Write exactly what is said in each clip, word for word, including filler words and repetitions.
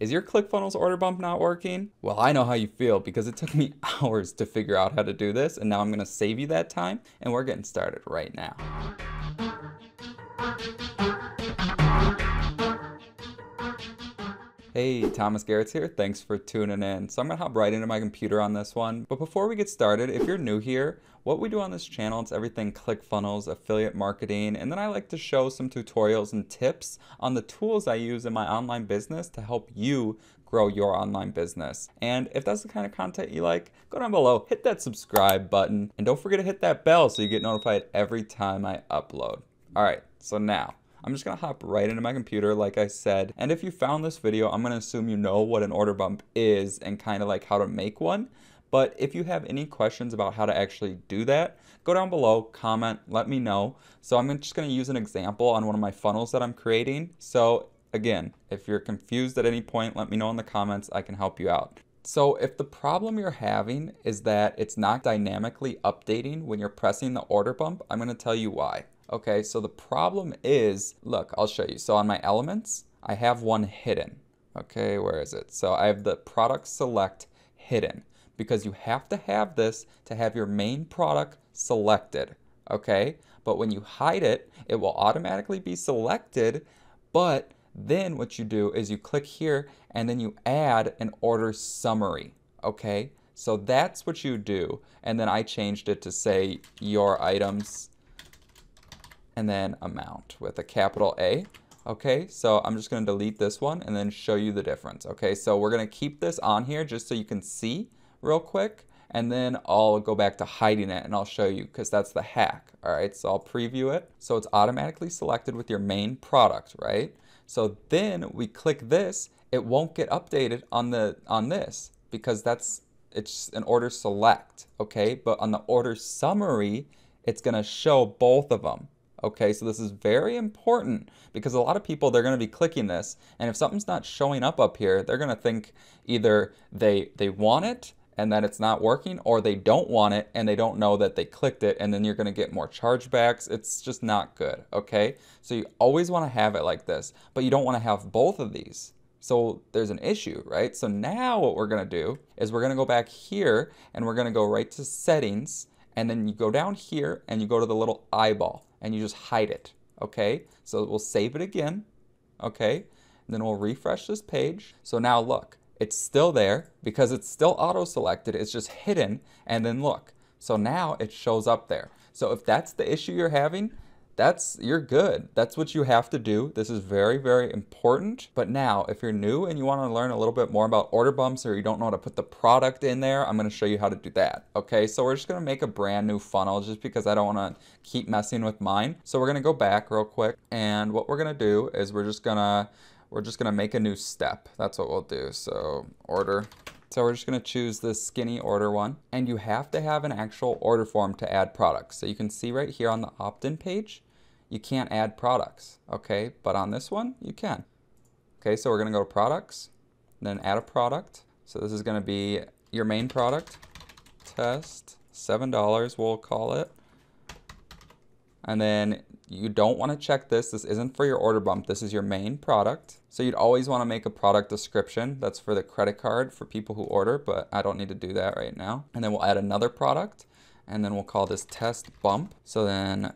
Is your ClickFunnels order bump not working? Well, I know how you feel because it took me hours to figure out how to do this, and now I'm gonna save you that time, and we're getting started right now. Hey, Thomas Garrett's here. Thanks for tuning in. So I'm gonna hop right into my computer on this one. But before we get started, if you're new here, what we do on this channel, it's everything ClickFunnels, affiliate marketing, and then I like to show some tutorials and tips on the tools I use in my online business to help you grow your online business. And if that's the kind of content you like, go down below, hit that subscribe button, and don't forget to hit that bell so you get notified every time I upload. All right, so now, I'm just gonna hop right into my computer like I said, and if you found this video, I'm gonna assume you know what an order bump is and kind of like how to make one. But if you have any questions about how to actually do that, go down below, comment, let me know. So I'm just gonna use an example on one of my funnels that I'm creating. So again, if you're confused at any point, let me know in the comments, I can help you out. So if the problem you're having is that it's not dynamically updating when you're pressing the order bump, I'm gonna tell you why. Okay, so the problem is, look, I'll show you. So on my elements, I have one hidden. Okay, where is it? So I have the product select hidden because you have to have this to have your main product selected. Okay, but when you hide it, it will automatically be selected. But then what you do is you click here and then you add an order summary. Okay, so that's what you do. And then I changed it to say your items and then amount with a capital A. Okay, so I'm just gonna delete this one and then show you the difference. Okay, so we're gonna keep this on here just so you can see real quick, and then I'll go back to hiding it and I'll show you because that's the hack. All right, so I'll preview it. So it's automatically selected with your main product, right? So then we click this, it won't get updated on the on this because that's it's an order select, okay? But on the order summary, it's gonna show both of them. Okay, so this is very important because a lot of people, they're gonna be clicking this, and if something's not showing up up here, they're gonna think either they they want it and that it's not working, or they don't want it and they don't know that they clicked it, and then you're gonna get more chargebacks. It's just not good, okay? So you always wanna have it like this, but you don't wanna have both of these. So there's an issue, right? So now what we're gonna do is we're gonna go back here and we're gonna go right to settings, and then you go down here and you go to the little eyeball and you just hide it, okay? So we'll save it again, okay? And then we'll refresh this page. So now look, it's still there because it's still auto-selected, it's just hidden, and then look. So now it shows up there. So if that's the issue you're having, that's, you're good. That's what you have to do. This is very, very important. But now, if you're new and you want to learn a little bit more about order bumps, or you don't know how to put the product in there, I'm going to show you how to do that. Okay, so we're just going to make a brand new funnel just because I don't want to keep messing with mine. So we're going to go back real quick, and what we're going to do is we're just going to, we're just going to make a new step. That's what we'll do. So order. So we're just gonna choose this skinny order one, and you have to have an actual order form to add products. So you can see right here on the opt-in page, you can't add products, okay? But on this one, you can. Okay, so we're gonna go to products, then add a product. So this is gonna be your main product, test, seven dollars we'll call it. And then you don't want to check this. This isn't for your order bump. This is your main product. So you'd always want to make a product description. That's for the credit card for people who order, but I don't need to do that right now. And then we'll add another product, and then we'll call this test bump. So then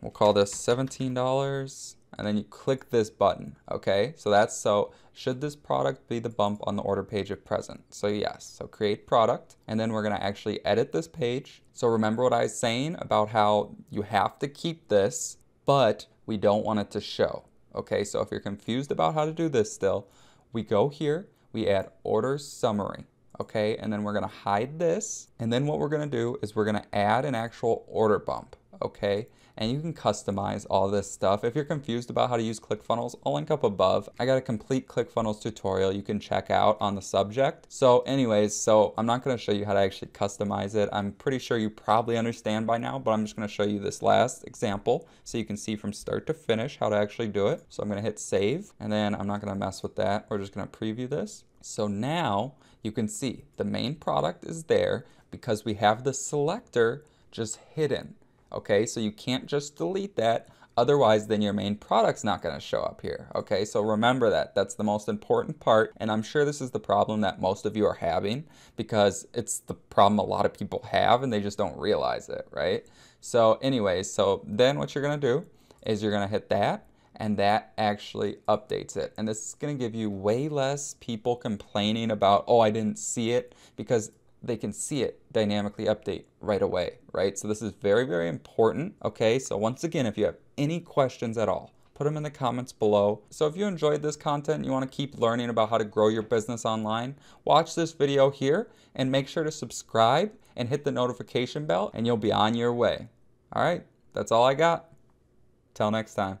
we'll call this seventeen dollars, and then you click this button, okay? So that's, so should this product be the bump on the order page if present? So yes, so create product, and then we're gonna actually edit this page. So remember what I was saying about how you have to keep this, but we don't want it to show, okay? So if you're confused about how to do this still, we go here, we add order summary, okay? And then we're gonna hide this, and then what we're gonna do is we're gonna add an actual order bump, okay? And you can customize all this stuff. If you're confused about how to use ClickFunnels, I'll link up above. I got a complete ClickFunnels tutorial you can check out on the subject. So anyways, so I'm not gonna show you how to actually customize it. I'm pretty sure you probably understand by now, but I'm just gonna show you this last example so you can see from start to finish how to actually do it. So I'm gonna hit save, and then I'm not gonna mess with that. We're just gonna preview this. So now you can see the main product is there because we have the selector just hidden. Okay, so you can't just delete that, Otherwise, then your main product's not going to show up here. Okay, so remember that. That's the most important part. And I'm sure this is the problem that most of you are having, because it's the problem a lot of people have and they just don't realize it, right? So anyways, so then what you're going to do is you're going to hit that, and that actually updates it. And this is going to give you way less people complaining about, oh, I didn't see it, because they can see it dynamically update right away, right? So this is very, very important, okay? So once again, if you have any questions at all, put them in the comments below. So if you enjoyed this content and you want to keep learning about how to grow your business online, watch this video here and make sure to subscribe and hit the notification bell, and you'll be on your way. All right, that's all I got. Till next time.